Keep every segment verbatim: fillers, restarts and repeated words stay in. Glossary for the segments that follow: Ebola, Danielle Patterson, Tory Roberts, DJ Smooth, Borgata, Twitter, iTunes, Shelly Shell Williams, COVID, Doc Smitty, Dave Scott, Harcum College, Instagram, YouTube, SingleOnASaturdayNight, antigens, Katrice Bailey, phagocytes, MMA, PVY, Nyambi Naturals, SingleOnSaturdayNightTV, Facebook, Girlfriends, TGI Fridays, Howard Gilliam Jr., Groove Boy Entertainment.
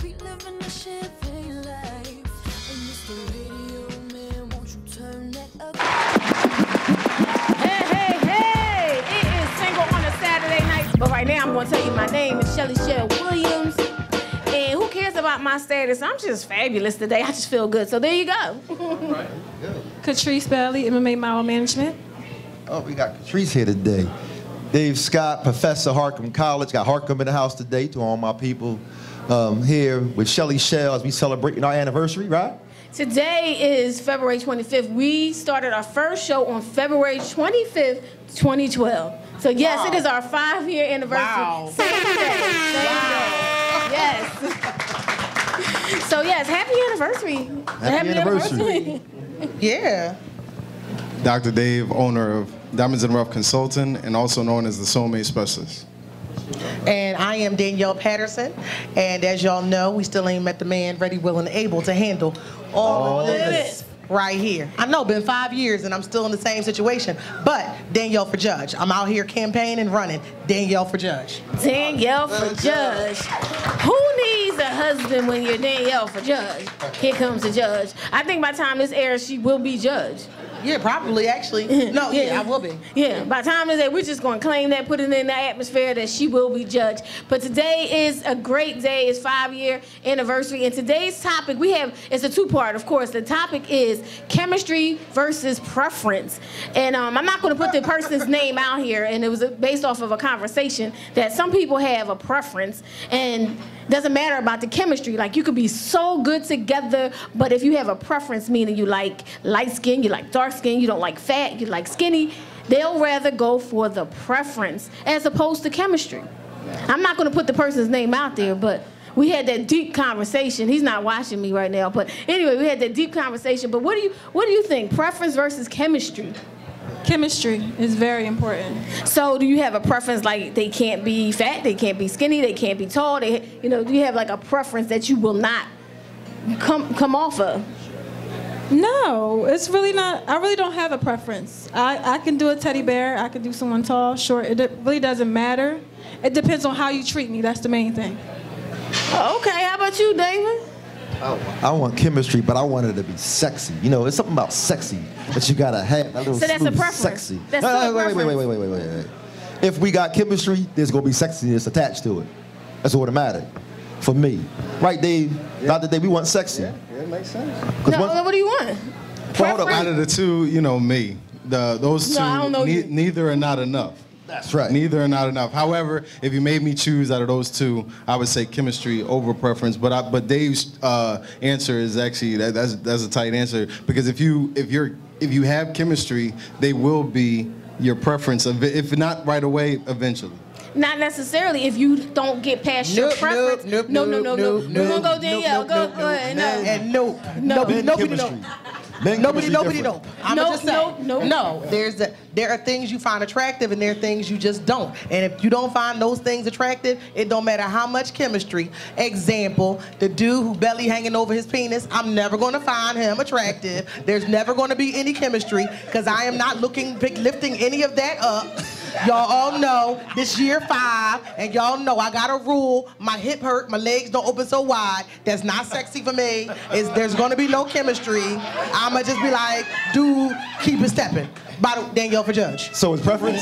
We living a champagne life. And Mister Radio Man, won't you turn that up? Hey, hey, hey! It is Single on a Saturday Night. But right now, I'm going to tell you my name is Shelly Shell Williams. And who cares about my status? I'm just fabulous today. I just feel good. So there you go. All right, good. Katrice Bailey, M M A Mile Management. Oh, we got Katrice here today. Dave Scott, Professor, Harcum College. Got Harcum in the house today to all my people um, here with Shelly Shell as we celebrating our anniversary, right? Today is February twenty-fifth. We started our first show on February twenty-fifth, twenty twelve. So yes, wow. It is our five-year anniversary. Wow. Same day. Same wow. day. Yes. So yes, happy anniversary. Happy, happy anniversary. anniversary. Yeah. Doctor Dave, owner of Diamonds and Rough Consultant, and also known as the Soulmate Specialist. And I am Danielle Patterson, and as y'all know, we still ain't met the man ready, willing, and able to handle all of this right here. I know, been five years, and I'm still in the same situation, but Danielle for Judge. I'm out here campaigning and running. Danielle for Judge. Danielle for Judge. Who needs a husband when you're Danielle for Judge? Here comes the judge. I think by the time this airs, she will be judged. Yeah, probably, actually. No, yeah. yeah, I will be. Yeah, by the time is that we're just going to claim that, put it in the atmosphere that she will be judged. But today is a great day. It's five-year anniversary. And today's topic, we have, it's a two-part, of course. The topic is chemistry versus preference. And um, I'm not going to put the person's name out here. And it was based off of a conversation that some people have a preference. And doesn't matter about the chemistry. Like, you could be so good together, but if you have a preference, meaning you like light skin, you like dark skin, you don't like fat, you like skinny, they'll rather go for the preference as opposed to chemistry. I'm not going to put the person's name out there, but we had that deep conversation. He's not watching me right now, but anyway, we had that deep conversation. But what do you, what do you think? Preference versus chemistry? Chemistry is very important. So do you have a preference, like they can't be fat, they can't be skinny, they can't be tall, they, you know, do you have like a preference that you will not come come off of? No, it's really not, I really don't have a preference. I, I can do a teddy bear, I can do someone tall, short, it really doesn't matter. It depends on how you treat me, that's the main thing. Okay, how about you, David? I want chemistry, but I wanted to be sexy. You know, it's something about sexy that you gotta have. That so that's a preference. Sexy. That's no, no, wait, wait, wait, wait, wait, wait, wait, wait. If we got chemistry, there's gonna be sexiness attached to it. That's what it mattered for me, right, Dave? Yeah. Not that Dave, we want sexy. Yeah, yeah, it makes sense. No, one, what do you want? Well, hold up. Out of the two, you know me. The those two, no, I don't know ne you. neither are not enough. That's right. Neither are not enough. However, if you made me choose out of those two, I would say chemistry over preference. But I, but Dave's uh, answer is actually that, that's that's a tight answer, because if you if you're if you have chemistry, they will be your preference. If not right away, eventually. Not necessarily. If you don't get past nope, your preference, nope, nope, no, no, no, no, no. We're gonna go Danielle. Go go ahead. And nope, nope, nobody knows. Nobody, nobody, no. I'm nope, just saying, nope, nope. no. There's a, there are things you find attractive, and there are things you just don't. And if you don't find those things attractive, it don't matter how much chemistry. Example: the dude who belly hanging over his penis. I'm never going to find him attractive. There's never going to be any chemistry because I am not looking, lifting any of that up. Y'all all know this year five, and y'all know I got a rule. My hip hurt, my legs don't open so wide. That's not sexy for me. It's, there's going to be no chemistry. I'm I'ma just be like, dude, keep it stepping. By the, Danielle for Judge. So it's preference.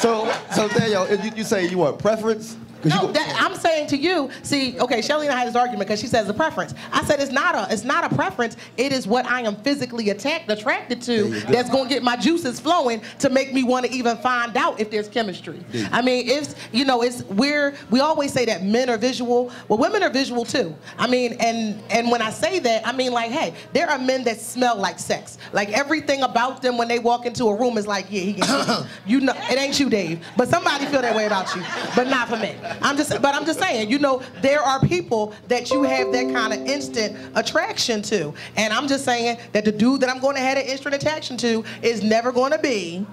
so, so Danielle, if you, you say you want preference. No, that, I'm saying to you, see, okay, Shelly and I had this argument because she says the preference. I said it's not a, it's not a preference. It is what I am physically attacked, attracted to that's going to get my juices flowing to make me want to even find out if there's chemistry. Yeah. I mean, it's, you know, it's, we're, we always say that men are visual. Well, women are visual too. I mean, and, and when I say that, I mean like, hey, there are men that smell like sex. Like everything about them when they walk into a room is like, yeah, he can you know, it ain't you, Dave. But somebody feel that way about you, but not for me. I'm just, but I'm just saying, you know, there are people that you have that kind of instant attraction to, and I'm just saying that the dude that I'm going to have an instant attraction to is never going to be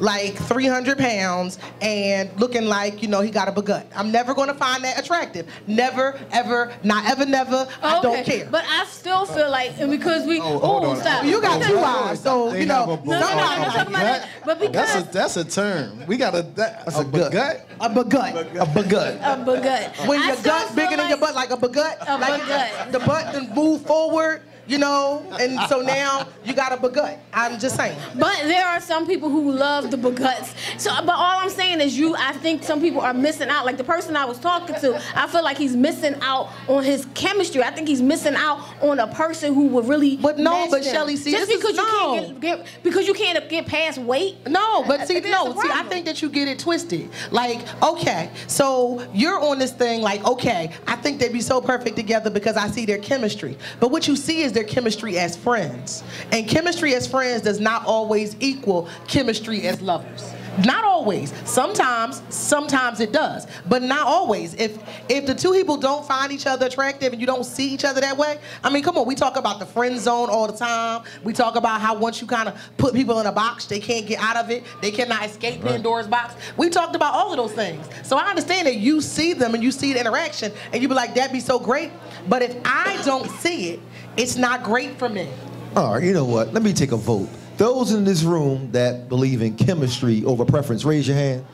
like three hundred pounds and looking like, you know, he got a baguette. I'm never going to find that attractive. Never, ever, not ever, never. Okay. I don't care. But I still feel like, and because we, oh, hold on, stop. You got two eyes, so, you know. No, no, no, I'm not talking about that. But because. That's a term. We got a, that's a baguette. A baguette. A baguette. A baguette. When your gut's bigger than your butt, like a baguette. A baguette. The butt then move forward. You know, and so now you got a baguette. I'm just saying. But there are some people who love the baguettes. So, but all I'm saying is you, I think some people are missing out. Like the person I was talking to, I feel like he's missing out on his chemistry. I think he's missing out on a person who would really But no, but Shelly, see, just because is, you no. can't get, get, because you can't get past weight. No, but see, no, see, I think that you get it twisted. Like, okay, so you're on this thing like, okay, I think they'd be so perfect together because I see their chemistry. But what you see is their chemistry as friends. And chemistry as friends does not always equal chemistry as lovers. Not always. Sometimes, sometimes it does, but not always. If if the two people don't find each other attractive and you don't see each other that way, I mean, come on, we talk about the friend zone all the time. We talk about how once you kind of put people in a box, they can't get out of it. They cannot escape right. Pandora's box. We talked about all of those things. So I understand that you see them and you see the interaction and you be like, that'd be so great. But if I don't see it, it's not great for me. All right, you know what? Let me take a vote. Those in this room that believe in chemistry over preference, raise your hand.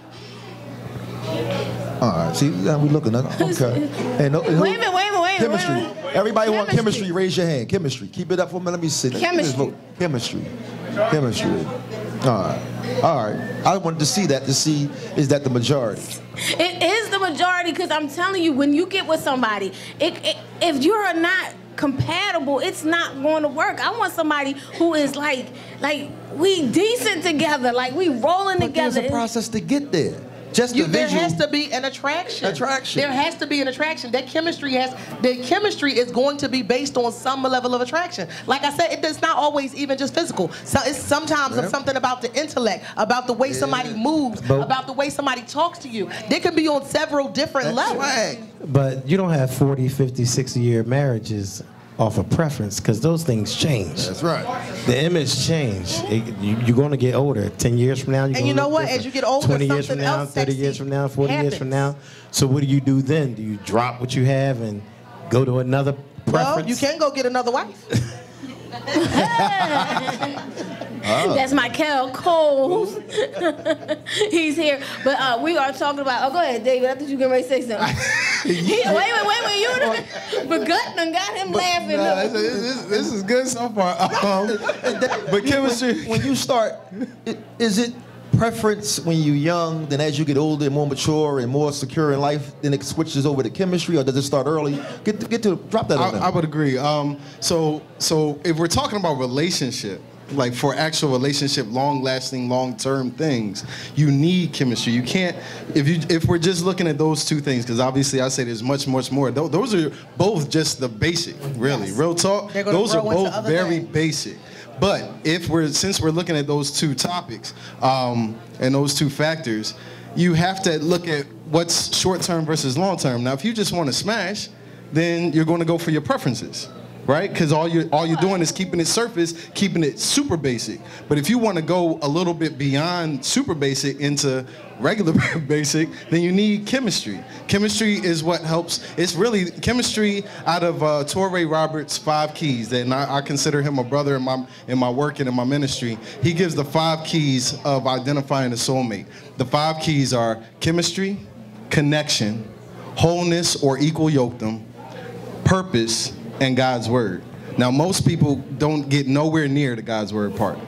All right, see, now we looking. Okay. Hey, no, wait a minute, wait a minute, wait a minute. Chemistry. Wait, wait, wait. Everybody chemistry. Want chemistry, raise your hand. Chemistry. Keep it up for a minute. Let me see. Chemistry. Chemistry. Chemistry. All right. All right. I wanted to see that to see is that the majority. It is the majority because I'm telling you, when you get with somebody, it, it, if you're not compatible, it's not going to work. I want somebody who is like, like we decent together, like we rolling but together. There's a process to get there. Just you, the there visual. has to be an attraction. Attraction. There has to be an attraction. That chemistry has. That chemistry is going to be based on some level of attraction. Like I said, it does not always even just physical. So it's sometimes yeah. something about the intellect, about the way yeah. somebody moves, but, about the way somebody talks to you. They can be on several different levels. Right. But you don't have forty, fifty, sixty year marriages off of preference because those things change. That's right. The image change. It, you, you're going to get older. Ten years from now, you're and you know what? Different. As you get older, twenty years from now, thirty years from now, forty happens. years from now. So what do you do then? Do you drop what you have and go to another preference? Well, you can go get another wife. Oh. That's Michael Coles. He's here. But uh, we are talking about... Oh, go ahead, David. I thought you were going to say something. he, wait, wait, wait, wait. You done, but gut done got him but, laughing. Nah, it's, it's, this is good so far. Um, but chemistry... When, when you start, it, is it preference when you're young, then as you get older and more mature and more secure in life, then it switches over to chemistry, or does it start early? Get to, get to drop that on them. I would agree. Um, so, so if we're talking about relationship, like for actual relationship, long-lasting, long-term things, you need chemistry. You can't, if you if we're just looking at those two things, because obviously I say there's much, much more. Th those are both just the basic, really. Yes. Real talk, those are both very things. basic. But if we're since we're looking at those two topics um, and those two factors, you have to look at what's short-term versus long-term. Now, if you just want to smash, then you're going to go for your preferences. Right? Because all you're, all you're doing is keeping it surface, keeping it super basic. But if you want to go a little bit beyond super basic into regular basic, then you need chemistry. Chemistry is what helps. It's really chemistry out of uh, Tory Roberts' five keys. And I, I consider him a brother in my, in my work and in my ministry. He gives the five keys of identifying a soulmate. The five keys are chemistry, connection, wholeness or equal yokedom, purpose, and God's word. Now, most people don't get nowhere near the God's word part,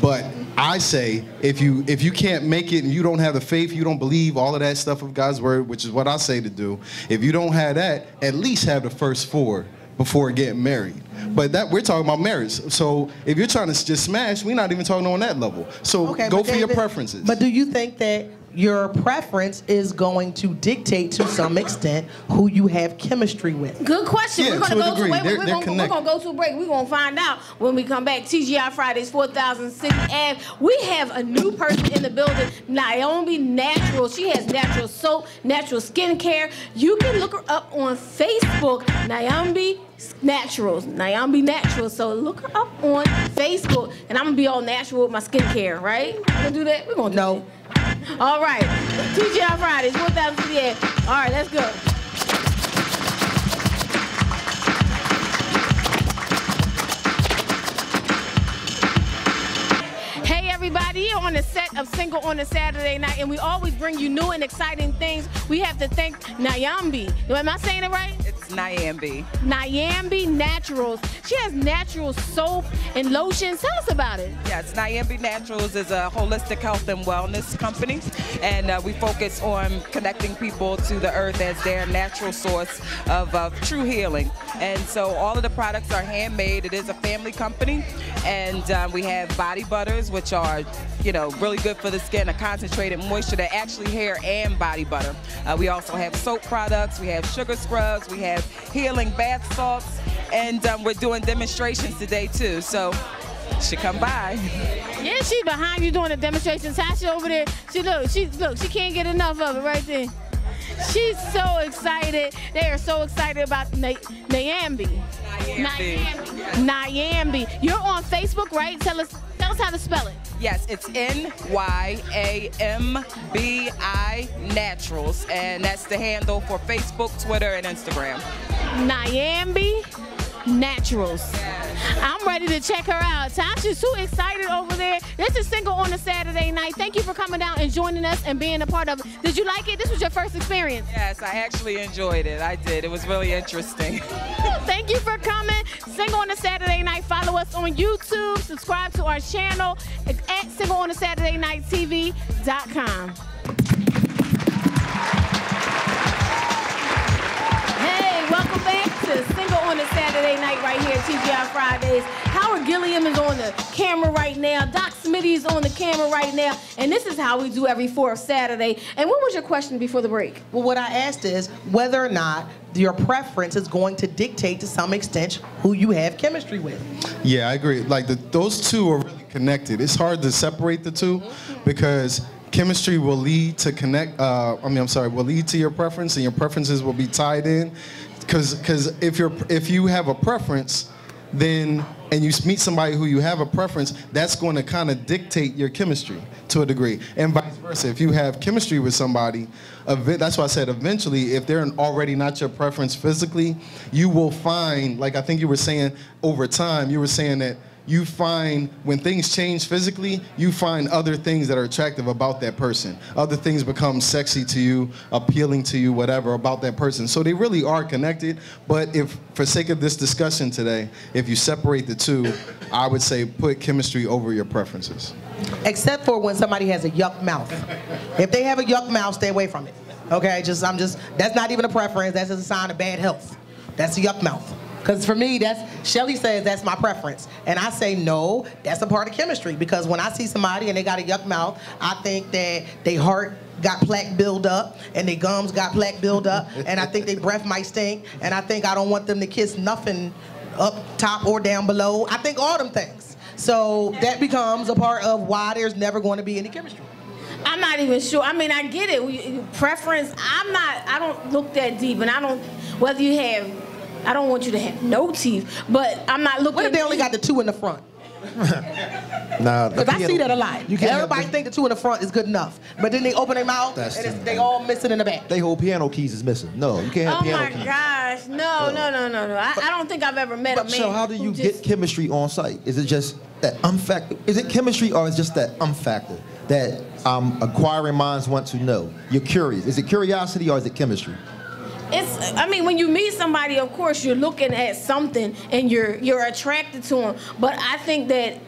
but I say if you if you can't make it and you don't have the faith, you don't believe all of that stuff of God's word, which is what I say to do. If you don't have that, at least have the first four before getting married. But that we're talking about marriage. So if you're trying to just smash, we're not even talking on that level. So okay, go for David, your preferences. But do you think that your preference is going to dictate to some extent who you have chemistry with. Good question. Yeah, we're going to go to, wait, they're, we're they're gonna, we're gonna go to a break. We're going to find out when we come back. T G I Fridays, four thousand six. And we have a new person in the building, Nyambi Naturals. She has natural soap, natural skincare. You can look her up on Facebook, Nyambi Naturals, Nyambi Naturals. So look her up on Facebook, and I'm gonna be all natural with my skincare, right? We're gonna do that. We're gonna do no. That. All right, T G I Fridays, one thousand for the air. All right, let's go. Everybody on the set of Single on a Saturday Night, and we always bring you new and exciting things. We have to thank Nyambi. Am I saying it right? It's Nyambi. Nyambi Naturals. She has natural soap and lotion. Tell us about it. Yes, Nyambi Naturals is a holistic health and wellness company, and uh, we focus on connecting people to the earth as their natural source of uh, true healing. And so all of the products are handmade. It is a family company, and uh, we have body butters, which are you know, really good for the skin, a concentrated moisture that actually hair and body butter. Uh, we also have soap products, we have sugar scrubs, we have healing bath salts, and um, we're doing demonstrations today too. So she come by. Yeah, she's behind you doing the demonstrations. Tasha over there, she look, she look, she can't get enough of it right there. She's so excited. They are so excited about Nyambi. Nyambi. Nyambi. You're on Facebook, right? Tell us. Tell us how to spell it. Yes, it's N Y A M B I Naturals, and that's the handle for Facebook, Twitter, and Instagram. Nyambi Naturals. I'm ready to check her out. Tasha's too excited over there. This is Single on a Saturday Night. Thank you for coming down and joining us and being a part of it. Did you like it? This was your first experience. Yes, I actually enjoyed it. I did. It was really interesting. Thank you for coming. Single on a Saturday Night. Follow us on YouTube. Subscribe to our channel at Single On A Saturday Night T V dot com. Welcome back to Single on a Saturday Night right here at T G I Fridays. Howard Gilliam is on the camera right now. Doc Smitty is on the camera right now. And this is how we do every fourth Saturday. And what was your question before the break? Well, what I asked is whether or not your preference is going to dictate to some extent who you have chemistry with. Yeah, I agree. Like, the, those two are really connected. It's hard to separate the two because chemistry will lead to connect, uh, I mean, I'm sorry, will lead to your preference, and your preferences will be tied in. Because because if you're if you have a preference, then and you meet somebody who you have a preference, that's going to kind of dictate your chemistry to a degree, and vice versa. If you have chemistry with somebody, that's why I said eventually, if they're already not your preference physically, you will find, like I think you were saying over time, you were saying that you find when things change physically, you find other things that are attractive about that person. Other things become sexy to you, appealing to you, whatever, about that person. So they really are connected, but if, for sake of this discussion today, if you separate the two, I would say put chemistry over your preferences. Except for when somebody has a yuck mouth. If they have a yuck mouth, stay away from it. Okay, just, I'm just, that's not even a preference, that's just a sign of bad health. That's a yuck mouth. Because for me, that's, Shelly says that's my preference. And I say, no, that's a part of chemistry. Because when I see somebody and they got a yuck mouth, I think that they heart got plaque build up and their gums got plaque build up. And I think their breath might stink. And I think I don't want them to kiss nothing up top or down below. I think all them things. So that becomes a part of why there's never going to be any chemistry. I'm not even sure. I mean, I get it. Preference, I'm not, I don't look that deep. And I don't, whether you have... I don't want you to have no teeth, but I'm not looking. What if they only got the two in the front? Nah, because I see that a lot. You can't Everybody the, think the two in the front is good enough, but then they open their mouth and it's, they all missing in the back. They whole piano keys is missing. No, you can't have oh piano keys. Oh my gosh, no, no, no, no, no. I, but, I don't think I've ever met but a man. So how do you get just, chemistry on site? Is it just that um factor? Is it chemistry or is just that um factor that um acquiring minds want to know? You're curious. Is it curiosity or is it chemistry? It's, I mean, when you meet somebody, of course, you're looking at something and you're you're attracted to them. But I think that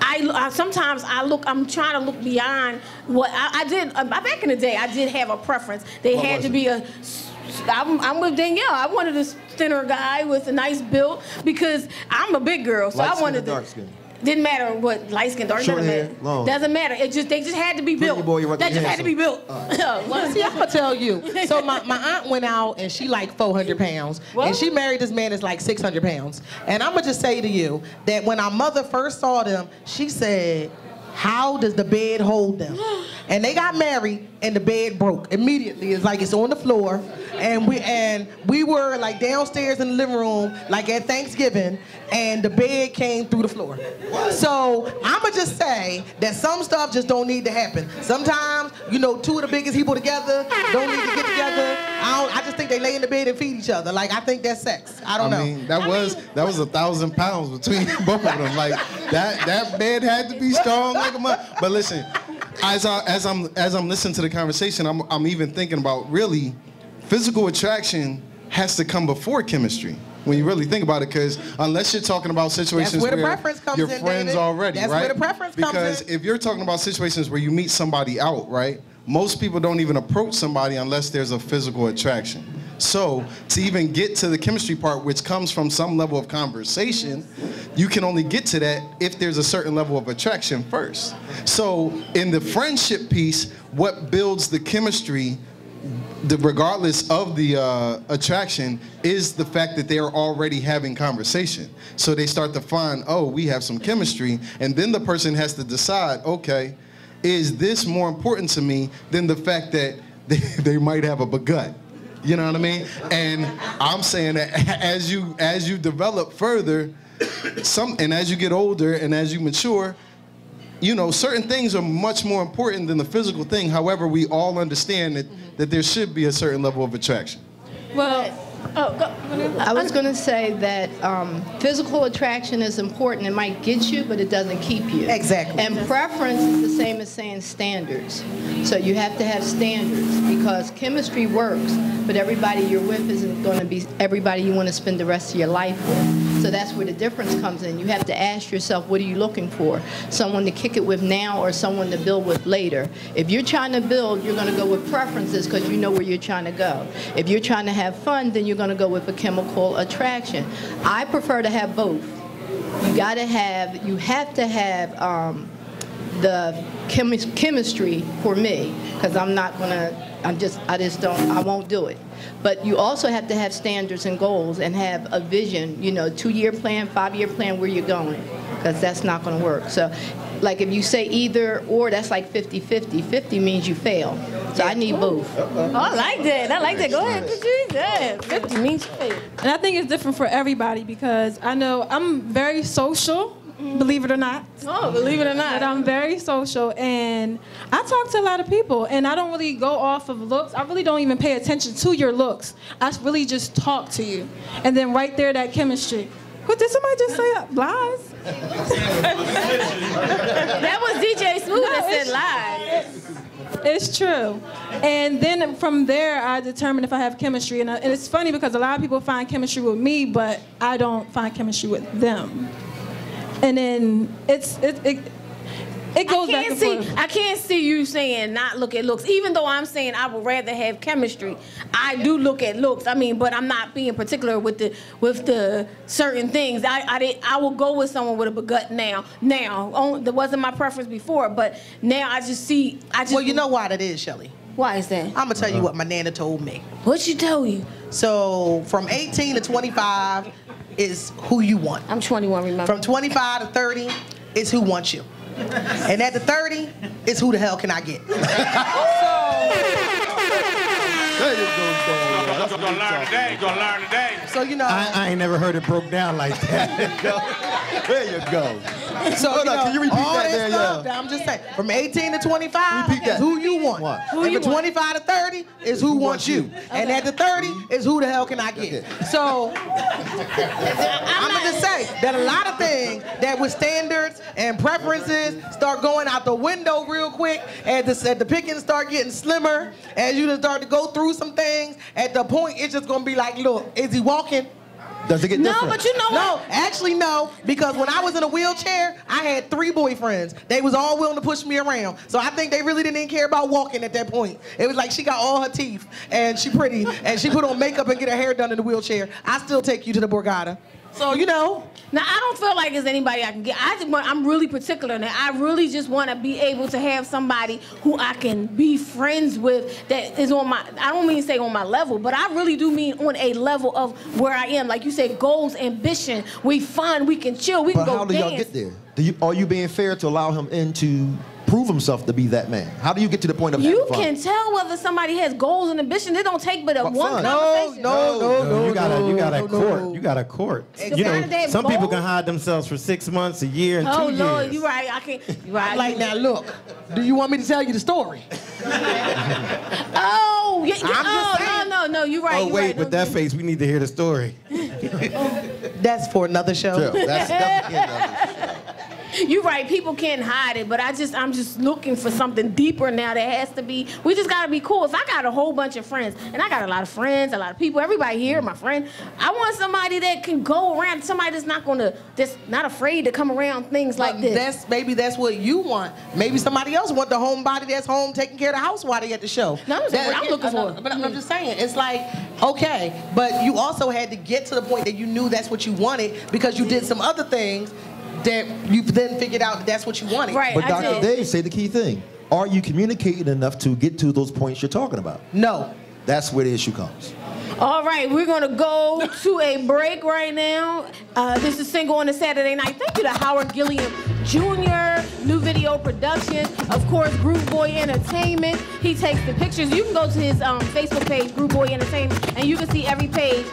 I, I sometimes I look, I'm trying to look beyond what I, I did. Uh, back in the day, I did have a preference. They what had to it? be a, I'm, I'm with Danielle. I wanted a thinner guy with a nice build because I'm a big girl. So Light I wanted to. Didn't matter what, light skin, dark, short hair, long. Doesn't matter. It just they just had to be built. Boy, right they just had to be built. Right. Well, see, I'm gonna tell you. So my, my aunt went out and she like four hundred pounds, what? And she married this man that's like six hundred pounds. And I'm gonna just say to you that when our mother first saw them, she said, "How does the bed hold them?" And they got married, and the bed broke immediately. It's like it's on the floor, and we and we were like downstairs in the living room, like at Thanksgiving, and the bed came through the floor. What? So I'ma just say that some stuff just don't need to happen. Sometimes, you know, two of the biggest people together don't need to get together. I, don't, I just think they lay in the bed and feed each other. Like I think that's sex. I don't I know. Mean, that I was mean, that was a thousand pounds between both of them. Like that that bed had to be strong like a mother. But listen. As, I, as I'm as I'm listening to the conversation, I'm I'm even thinking about really, physical attraction has to come before chemistry when you really think about it, because unless you're talking about situations where, where your in, friends David. Already, That's right? That's where the preference comes because in. Because if you're talking about situations where you meet somebody out, right? Most people don't even approach somebody unless there's a physical attraction. So to even get to the chemistry part, which comes from some level of conversation, you can only get to that if there's a certain level of attraction first. So in the friendship piece, what builds the chemistry, the, regardless of the uh, attraction, is the fact that they are already having conversation. So they start to find, oh, we have some chemistry, and then the person has to decide, okay, is this more important to me than the fact that they, they might have a begut? You know what I mean? And I'm saying that as you as you develop further, some and as you get older and as you mature, you know, certain things are much more important than the physical thing. However, we all understand that, mm-hmm. that there should be a certain level of attraction. Well, oh, go, I was going to say that um, physical attraction is important. It might get you, but it doesn't keep you. Exactly. And preference is the same as saying standards. So you have to have standards because chemistry works, but everybody you're with isn't going to be everybody you want to spend the rest of your life with. So that's where the difference comes in. You have to ask yourself, what are you looking for? Someone to kick it with now or someone to build with later? If you're trying to build, you're going to go with preferences because you know where you're trying to go. If you're trying to have fun, then you're going to go with a chemical attraction. I prefer to have both. You got to have, you have to have um, the chemi- chemistry for me, because I'm not going to, I'm just, I just don't, I won't do it. But you also have to have standards and goals and have a vision, you know, two-year plan, five-year plan, where you're going, because that's not going to work. So, like, if you say either or, that's like fifty fifty. fifty means you fail. So I need both. Oh, I like that. I like that. Go ahead. Yes. fifty means you fail. And I think it's different for everybody because I know I'm very social, believe it or not. Oh, believe it or not. But I'm very social, and I talk to a lot of people, and I don't really go off of looks. I really don't even pay attention to your looks. I really just talk to you. And then right there, that chemistry. What did somebody just say? Lies? That was D J Smooth that no, said lies. It's, it's true. And then from there, I determine if I have chemistry. And, I, and it's funny because a lot of people find chemistry with me, but I don't find chemistry with them. And then it's it it, it goes I can't back and see, forth. I can't see you saying not look at looks. Even though I'm saying I would rather have chemistry, I do look at looks. I mean, but I'm not being particular with the with the certain things. I I did, I will go with someone with a begut now. Now, on, that wasn't my preference before, but now I just see. I just well, you know why that is, Shelly. Why is that? I'm gonna tell you what my nana told me. What she told you? So from eighteen to twenty-five. Is who you want. I'm twenty-one, remember. From twenty-five to thirty, it's who wants you. And at the thirty, it's who the hell can I get? So, gonna learn today, gonna learn today. So you know, I, I ain't never heard it broke down like that. There you go. So you know, can you repeat all that, that stuff, I'm just saying, from eighteen to twenty-five is who you want. What? Who and you from twenty-five to thirty is who, who wants you. you. Okay. And at the thirty is who the hell can I get? Okay. So I'm gonna just say that a lot of things that with standards and preferences start going out the window real quick, and the, the pickings start getting slimmer as you start to go through some things. At the point, it's just gonna be like, look, is he walking? Does it get different? No, but you know what? No, actually no, because when I was in a wheelchair, I had three boyfriends. They was all willing to push me around. So I think they really didn't care about walking at that point. It was like she got all her teeth, and she pretty, and she put on makeup and get her hair done in the wheelchair. I still take you to the Borgata. So, you know. Now, I don't feel like there's anybody I can get. I just want, I'm really particular now. I really just want to be able to have somebody who I can be friends with that is on my, I don't mean say on my level, but I really do mean on a level of where I am. Like you said, goals, ambition, we fun, we can chill, we but can go dance. But how do y'all get there? Do you, are you being fair to allow him in to prove himself to be that man? How do you get to the point of you can fun? Tell whether somebody has goals and ambition. It don't take but a but one no, conversation. No, no, no, no. You got a, you got a no, court. No. You got a court. Exactly. You know, some goals? People can hide themselves for six months, a year, and oh, two Lord, years. Oh, you right. I can't. You right. Like, now, look. Do you want me to tell you the story? oh, yeah, yeah, oh no, no, no. You right. Oh, you wait, right, with that you. Face, we need to hear the story. That's for another show. Sure, that's definitely another show. You're right, people can't hide it, but I just, I'm just looking for something deeper now that has to be, we just gotta be cool. If I got a whole bunch of friends, and I got a lot of friends, a lot of people, everybody here, my friend, I want somebody that can go around, somebody that's not gonna, that's not afraid to come around things like well, this. That's, maybe that's what you want. Maybe somebody else want the homebody that's home taking care of the house while they at the show. No, that's that, what I'm it, looking for. But I'm, I'm just saying, it's like, okay, but you also had to get to the point that you knew that's what you wanted because you did some other things that you then figured out that that's what you wanted. Right, but Doctor Dave said the key thing. Are you communicating enough to get to those points you're talking about? No. That's where the issue comes. All right, we're going to go to a break right now. Uh, this is Single on a Saturday Night. Thank you to Howard Gilliam Junior, New Video Production, of course, Groove Boy Entertainment. He takes the pictures. You can go to his um, Facebook page, Groove Boy Entertainment, and you can see every page.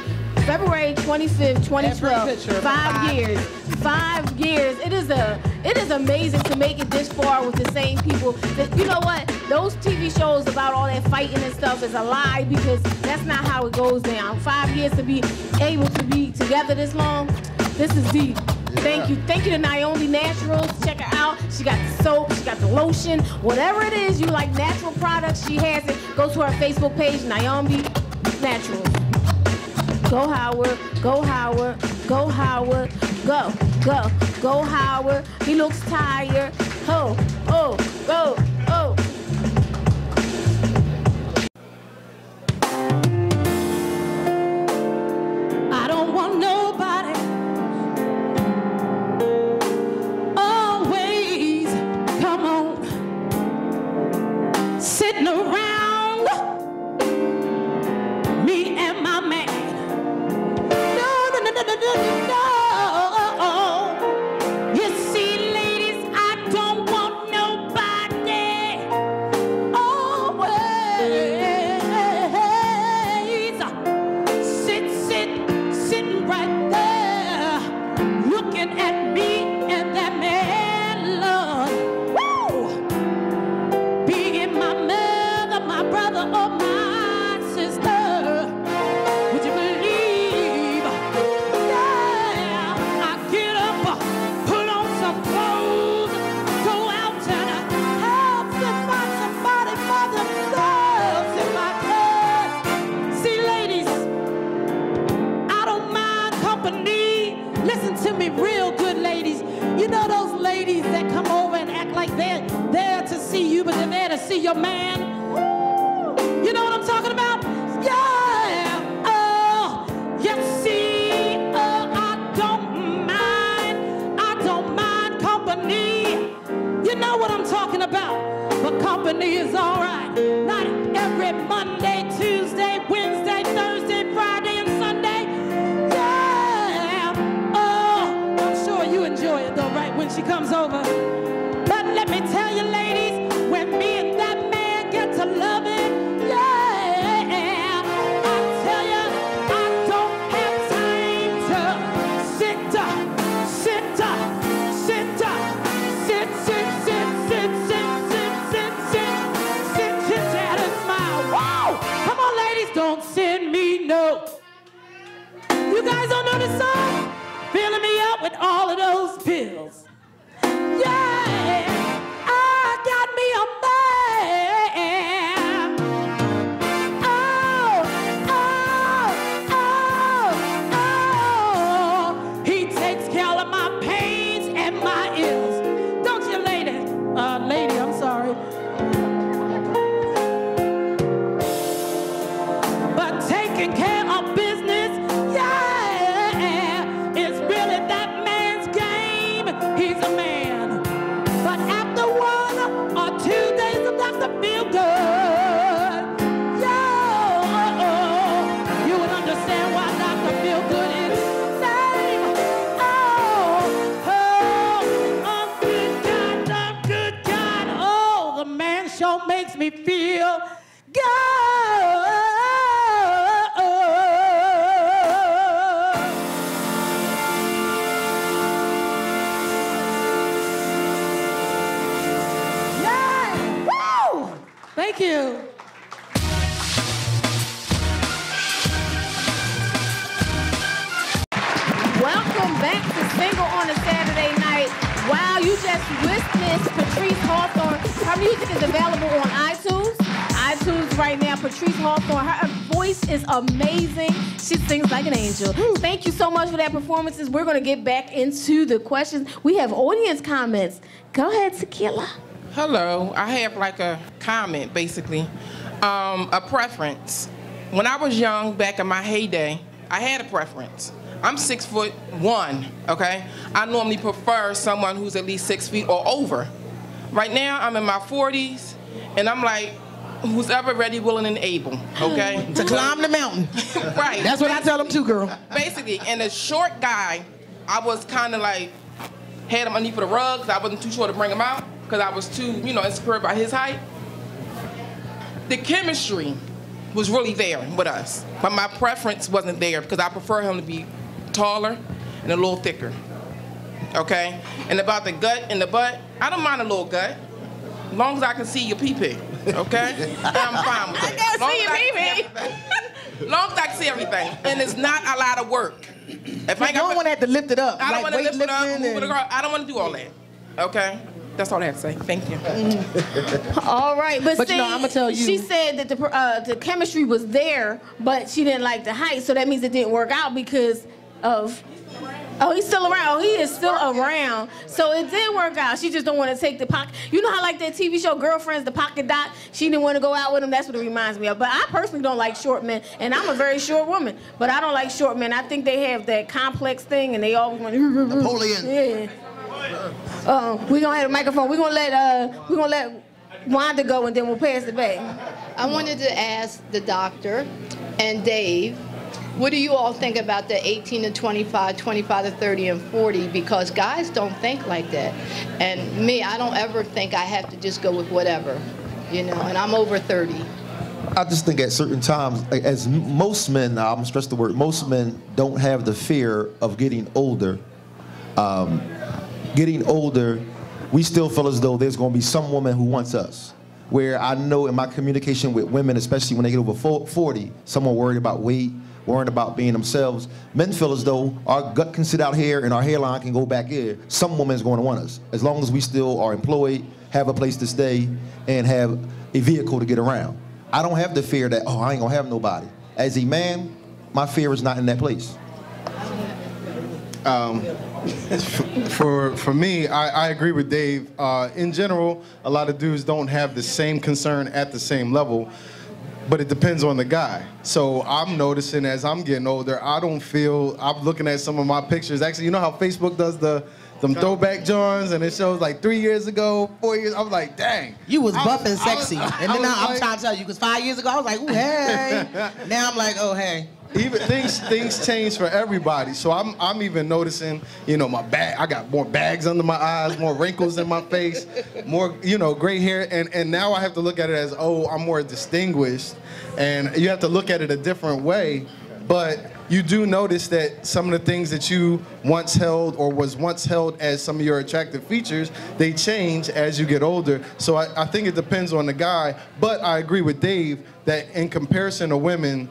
February twenty-fifth, twenty twelve, five years, five years. It is a, it is amazing to make it this far with the same people. You know what? Those T V shows about all that fighting and stuff is a lie because that's not how it goes down. Five years to be able to be together this long, this is deep. Yeah. Thank you. Thank you to Nyambi Naturals. Check her out. She got the soap. She got the lotion. Whatever it is, you like natural products, she has it. Go to her Facebook page, Nyambi Naturals. Go Howard, go Howard, go Howard, go, go, go Howard. He looks tired. Oh, oh, go, oh. I don't want nobody always come on sitting around me and my man. No, no, no, no. Your man, you know what I'm talking about? Yeah, oh, you see, oh, I don't mind, I don't mind company. You know what I'm talking about? But company is all right. Not every Monday, Tuesday, Wednesday, Thursday, Friday, and Sunday. Yeah, oh, I'm sure you enjoy it though, right? When she comes over. But let me tell you, ladies. When me and that man get to loving, yeah, I tell you, I don't have time to sit, sit, sit, sit, sit, sit, sit, sit, sit, sit, sit, sit, sit, chat and smile. Wow! Come on, ladies, don't send me no. You guys don't know this song? Filling me up with all of those pills. Care of business, yeah, it's me feel good. Thank you. Welcome back to Single on a Saturday Night. Wow, you just witnessed Katrice Hawthorne. Her music is available on iTunes. iTunes right now, Katrice Hawthorne. Her voice is amazing. She sings like an angel. Thank you so much for that performances. We're going to get back into the questions. We have audience comments. Go ahead, Tequila. Hello, I have like a comment basically, um, a preference. When I was young, back in my heyday, I had a preference. I'm six foot one, okay? I normally prefer someone who's at least six feet or over. Right now, I'm in my forties, and I'm like, who's ever ready, willing, and able, okay? To climb the mountain. Right. That's what I tell them too, girl. Basically, and the short guy, I was kind of like, had him underneath the rug, because I wasn't too sure to bring him out, because I was too, you know, insecure about his height. The chemistry was really there with us, but my preference wasn't there because I prefer him to be taller and a little thicker, okay? And about the gut and the butt, I don't mind a little gut, as long as I can see your pee-pee, okay? I'm fine with it. I gotta see your pee-pee. As long as I can see everything, and it's not a lot of work. If I don't want to have to lift it up. I don't want to lift it up, move it across. I don't want to do all that, okay? That's all I have to say. Thank you. Mm. All right, but, but see, you know, I'm gonna tell you. She said that the uh, the chemistry was there, but she didn't like the height, so that means it didn't work out because of. Oh, he's still around. He is still around. So it did work out. She just don't want to take the pocket. You know how like that T V show Girlfriends, the pocket doc? She didn't want to go out with him. That's what it reminds me of. But I personally don't like short men, and I'm a very short woman. But I don't like short men. I think they have that complex thing, and they always want Napoleon. Yeah. Uh-oh. We're gonna have a microphone. We're gonna let uh we're gonna let Wanda go and then we'll pass it back. I wanted to ask the doctor and Dave, what do you all think about the eighteen to twenty-five, twenty-five to thirty, and forty? Because guys don't think like that. And me, I don't ever think I have to just go with whatever, you know, and I'm over thirty. I just think at certain times, as most men, I'm gonna stress the word, most men don't have the fear of getting older. Um, Getting older, we still feel as though there's going to be some woman who wants us. Where I know in my communication with women, especially when they get over forty, someone worried about weight, worried about being themselves. Men feel as though our gut can sit out here and our hairline can go back here. Some woman's going to want us. As long as we still are employed, have a place to stay, and have a vehicle to get around. I don't have the fear that, oh, I ain't going to have nobody. As a man, my fear is not in that place. Um, for for me, I, I agree with Dave. Uh, in general, a lot of dudes don't have the same concern at the same level, but it depends on the guy. So I'm noticing as I'm getting older, I don't feel, I'm looking at some of my pictures. Actually, you know how Facebook does the them throwback Johns, and it shows like three years ago, four years. I was like, dang. You was buff and sexy. I was, I, and then now like, I'm trying to tell you, because five years ago, I was like, ooh, hey. Now I'm like, oh, hey. Even things things change for everybody, so I'm I'm even noticing, you know, my bag. I got more bags under my eyes, more wrinkles in my face, more, you know, gray hair, and and now I have to look at it as, oh, I'm more distinguished, and you have to look at it a different way, but. You do notice that some of the things that you once held or was once held as some of your attractive features, they change as you get older. So I, I think it depends on the guy, but I agree with Dave that in comparison to women,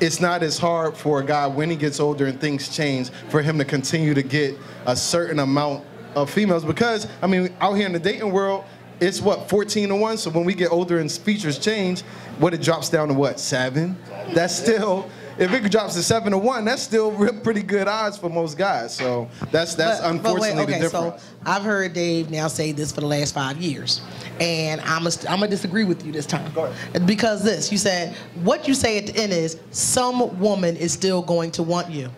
it's not as hard for a guy when he gets older and things change for him to continue to get a certain amount of females because, I mean, out here in the dating world, it's what, fourteen to one? So when we get older and features change, what, it drops down to what, seven? That's still... If it drops to seven to one, that's still real pretty good odds for most guys. So that's that's but, unfortunately but wait, okay, the difference. So I've heard Dave now say this for the last five years, and I'm a, I'm gonna disagree with you this time. Go ahead. Because this, you said what you say at the end is some woman is still going to want you.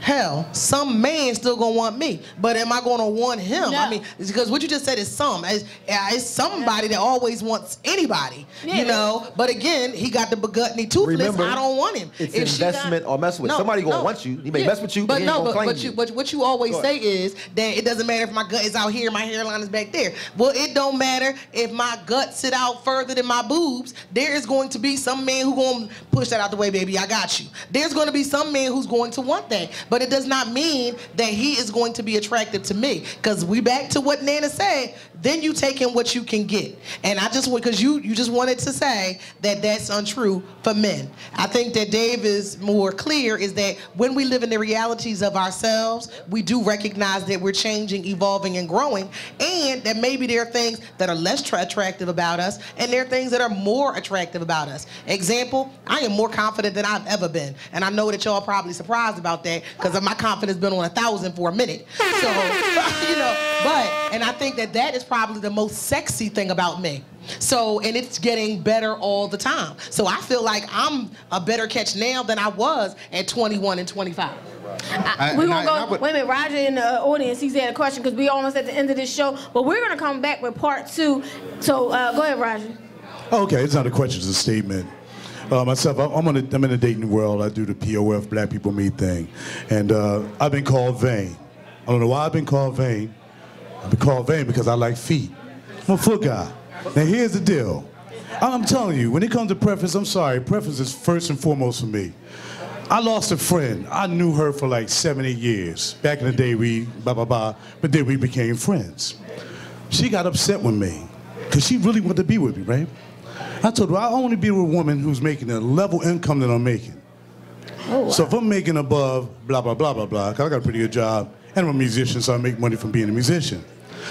hell, some man still gonna want me, but am I gonna want him? No. I mean, because what you just said is some. It's, it's somebody that always wants anybody, yeah, you know. Is. But again, he got the begutney toothless. Remember, I don't want him. It's if investment got, or mess with. No, somebody gonna no. want you. He may yeah. mess with you, but, but no. But, but you, but what you always say is that it doesn't matter if my gut is out here, my hairline is back there. Well, it don't matter if my gut sit out further than my boobs. There is going to be some man who gonna push that out the way, baby. I got you. There's gonna be some man who's going to want that. But it does not mean that he is going to be attractive to me. Because we back to what Nana said, then you take in what you can get. And I just want, because you, you just wanted to say that that's untrue for men. I think that Dave is more clear is that when we live in the realities of ourselves, we do recognize that we're changing, evolving, and growing. And that maybe there are things that are less attractive about us, and there are things that are more attractive about us. Example, I am more confident than I've ever been. And I know that y'all are probably surprised about that, because my confidence been on a thousand for a minute. So, you know, but, and I think that that is probably the most sexy thing about me. So, and it's getting better all the time. So I feel like I'm a better catch now than I was at twenty-one and twenty-five. I, I, we won't go, I, would, wait a minute, Roger in the audience, he's had a question because we're almost at the end of this show, but we're going to come back with part two. So uh, go ahead, Roger. Okay, it's not a question, it's a statement. Uh, myself, I'm, on a, I'm in the dating world. I do the P O F, Black People Meet thing. And uh, I've been called vain. I don't know why I've been called vain. I've been called vain because I like feet. I'm a foot guy. Now, here's the deal. I'm telling you, when it comes to preference, I'm sorry, preference is first and foremost for me. I lost a friend. I knew her for like seven, eight years. Back in the day, we blah, blah, blah. But then we became friends. She got upset with me because she really wanted to be with me, right? I told her, I only be with a woman who's making the level income that I'm making. Oh, wow. So if I'm making above, blah, blah, blah, blah, blah, because I got a pretty good job, and I'm a musician, so I make money from being a musician.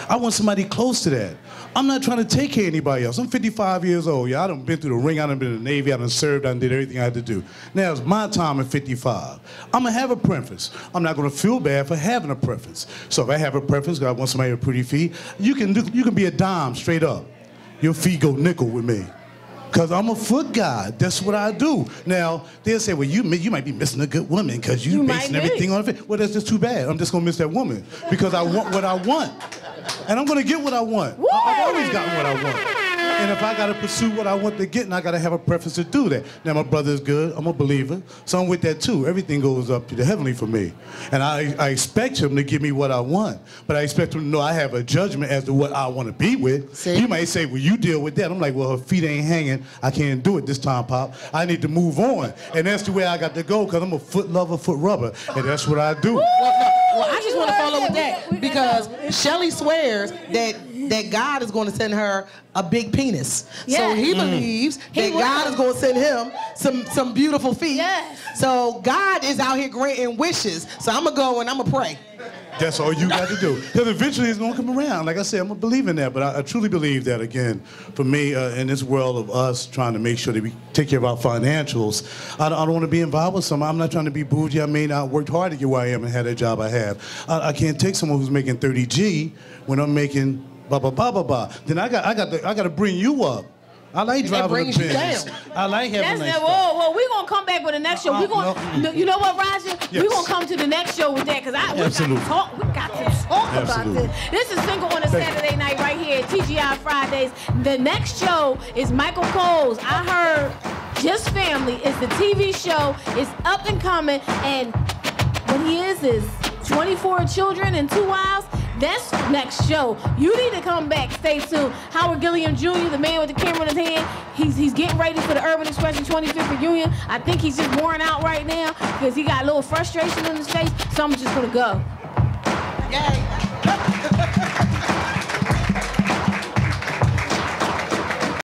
I want somebody close to that. I'm not trying to take care of anybody else. I'm fifty-five years old. Yeah, I done been through the ring. I done been in the Navy. I done served. I done did everything I had to do. Now it's my time at fifty-five. I'm going to have a preference. I'm not going to feel bad for having a preference. So if I have a preference, because I want somebody with pretty feet, you can, do, you can be a dime straight up. Your feet go nickel with me. Because I'm a foot guy. That's what I do. Now, they'll say, well, you you might be missing a good woman because you're basing everything on a fit. Well, that's just too bad. I'm just going to miss that woman because I want what I want. And I'm going to get what I want. What? I've always gotten what I want. And if I got to pursue what I want to get, and I got to have a preference to do that. Now, my brother's good. I'm a believer. So I'm with that, too. Everything goes up to the heavenly for me. And I, I expect him to give me what I want. But I expect him to know I have a judgment as to what I want to be with. See? He might say, well, you deal with that. I'm like, well, her feet ain't hanging. I can't do it this time, Pop. I need to move on. And that's the way I got to go, because I'm a foot lover, foot rubber. And that's what I do. Well, no, well I just want to follow with that, because Shelly swears that that God is going to send her a big penis. Yeah. So he mm. believes that he God is going to send him some, some beautiful feet. Yes. So God is out here granting wishes. So I'm going to go and I'm going to pray. That's all you got to do. Because eventually it's going to come around. Like I said, I'm a believer in that. But I, I truly believe that, again, for me, uh, in this world of us trying to make sure that we take care of our financials, I don't, I don't want to be involved with someone. I'm not trying to be bougie. I mean, I worked hard to get where I am and had a job I have. I, I can't take someone who's making thirty G when I'm making Ba ba ba ba ba. Then I got I got to, I got to bring you up. I like driving a Benz. I like having. That's that. Whoa, whoa. We're gonna come back with the next show. Uh, we gonna, no. You know what, Roger? Yes. We're gonna come to the next show with that, because I we got to talk. We got to talk Absolutely. about this. This is Single on a Saturday Night right here at T G I Fridays. The next show is Michael Coles. I heard Just Family is the T V show. It's up and coming, and what he is is twenty-four children and two wives. That's next show. You need to come back. Stay tuned. Howard Gilliam Junior, the man with the camera in his hand, he's he's getting ready for the Urban Expression twenty-fifth reunion. I think he's just worn out right now because he got a little frustration in his face. So I'm just gonna go. Yay.